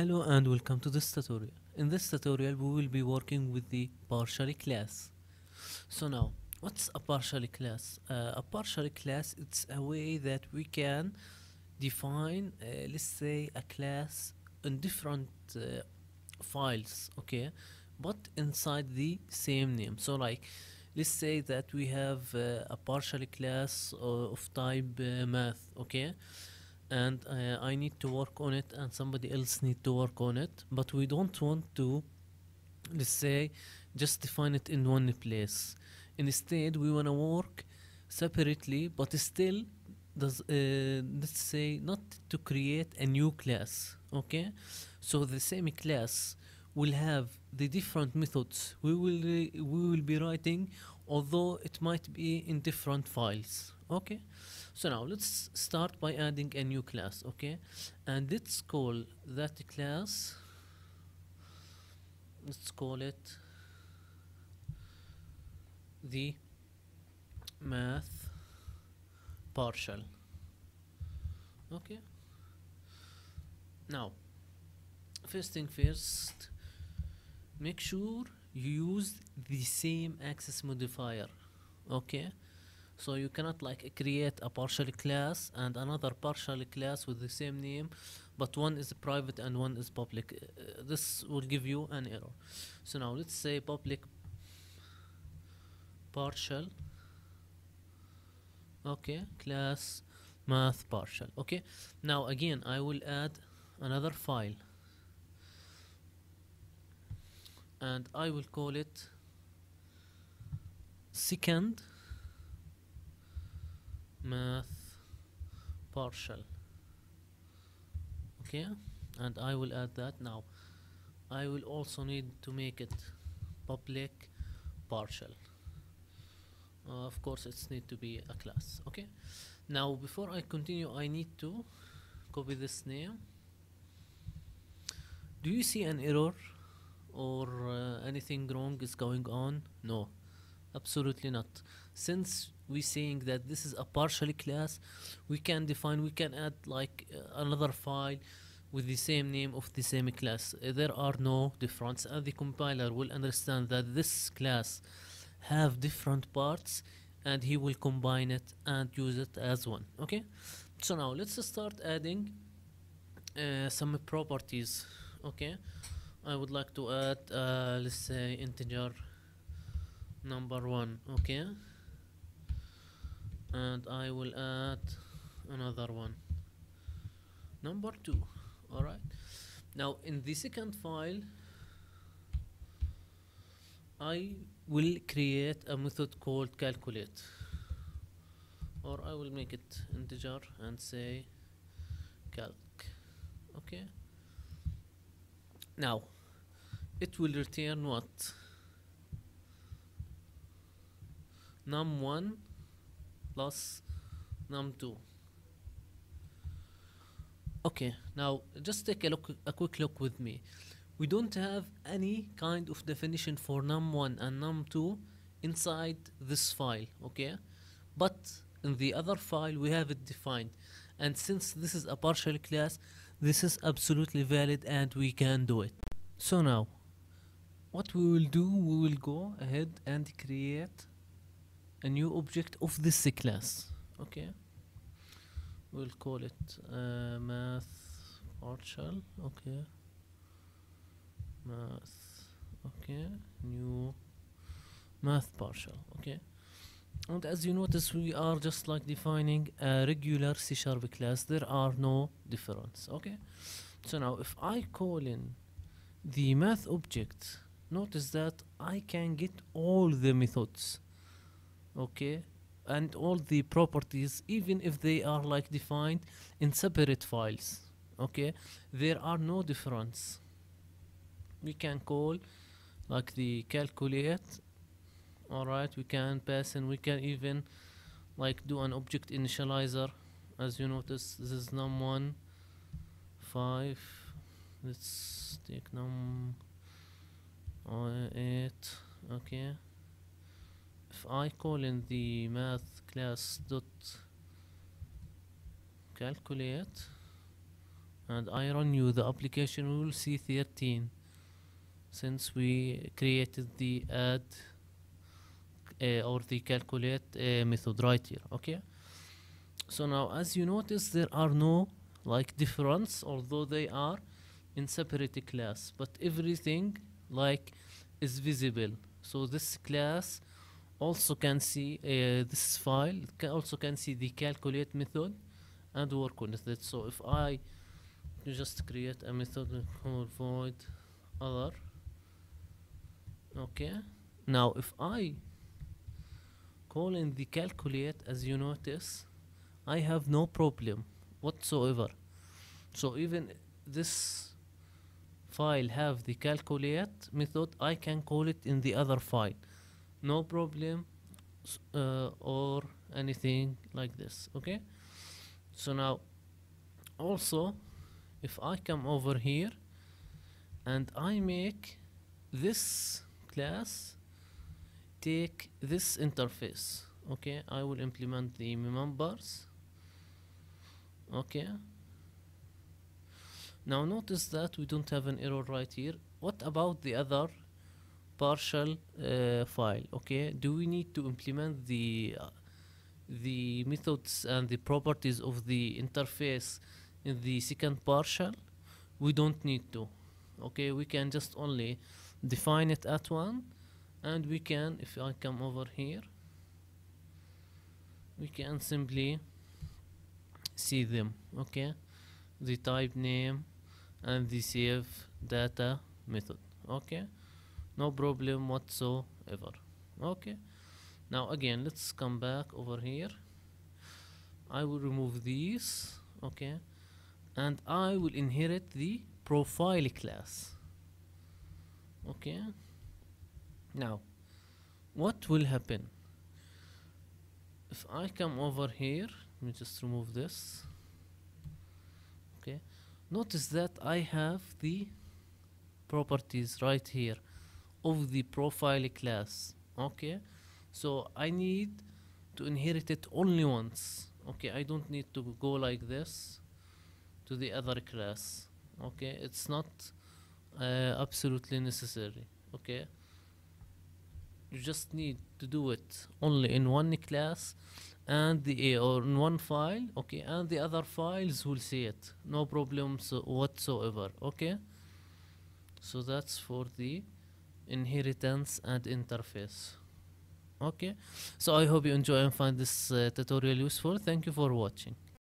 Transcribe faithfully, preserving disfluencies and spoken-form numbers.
Hello and welcome to this tutorial. In this tutorial we will be working with the partially class. So now, what's a partially class? Uh, a partially class, it's a way that we can define uh, let's say a class in different uh, files, okay, but inside the same name. So like, let's say that we have uh, a partially class uh, of type uh, math, okay, and uh, I need to work on it and somebody else need to work on it, but we don't want to, let's say, just define it in one place. Instead we want to work separately, but still does uh, let's say not to create a new class, okay? So the same class will have the different methods we will we will be writing, although it might be in different files, okay? So now let's start by adding a new class, okay, and let's call that class, let's call it the math partial, okay? Now first thing first, make sure you use the same access modifier, okay? So you cannot like create a partial class and another partial class with the same name, but one is private and one is public. Uh, this will give you an error. So now let's say public partial, okay, class math partial, okay? Now again I will add another file and I will call it second math partial, okay, and I will add that. Now I will also need to make it public partial, uh, of course it's need to be a class, okay? Now before I continue I need to copy this name. Do you see an error or uh, anything wrong is going on? No, absolutely not. Since we're saying that this is a partially class, we can define, we can add like uh, another file with the same name of the same class. Uh, there are no difference, and the compiler will understand that this class have different parts and he will combine it and use it as one, okay? So now let's start adding uh, some properties, okay? I would like to add uh, let's say integer number one, okay, and I will add another one, number two. All right, now in the second file I will create a method called calculate, or I will make it integer and say calc, okay? Now it will return what? num one plus num two, okay? Now just take a look, a quick look with me. We don't have any kind of definition for num one and num two inside this file, okay, but in the other file we have it defined, and since this is a partial class, this is absolutely valid and we can do it. So now what we will do, we will go ahead and create a new object of this class, okay? We'll call it uh, math partial, okay, math, okay, new math partial, okay? And as you notice, we are just like defining a regular C sharp class. There are no difference, okay? So now if I call in the math object, notice that I can get all the methods, okay, and all the properties, even if they are like defined in separate files, okay? There are no difference. We can call like the calculate, all right, we can pass in, we can even like do an object initializer. As you notice, this is num one, five, let's take num eight, okay? If I call in the math class dot calculate, and I run you the application, we will see thirteen since we created the add uh, or the calculate uh, method right here. Okay, so now as you notice there are no like difference, although they are in separate class, but everything like is visible. So this class also can see uh, this file, can also can see the calculate method and work on it. So if I just create a method called void other, okay, now if I call in the calculate, as you notice I have no problem whatsoever. So even this file have the calculate method, I can call it in the other file, no problem uh, or anything like this. Okay, so now also if I come over here and I make this class take this interface, okay, I will implement the members. Okay, now notice that we don't have an error right here. What about the other partial uh, file? Okay, do we need to implement the uh, the methods and the properties of the interface in the second partial? We don't need to. Okay, we can just only define it at one, and we can, if I come over here, we can simply see them. Okay, the type name and the save data method. Okay, no problem whatsoever. Okay, now again let's come back over here. I will remove these, okay, and I will inherit the profile class. Okay, now what will happen if I come over here? Let me just remove this. Okay, notice that I have the properties right here of the profile class. Okay, so I need to inherit it only once. Okay, I don't need to go like this to the other class. Okay, it's not uh, absolutely necessary. Okay, you just need to do it only in one class and the or in one file. Okay, and the other files will see it, no problems whatsoever. Okay, so that's for the inheritance and interface. Okay, so I hope you enjoy and find this uh, tutorial useful. Thank you for watching.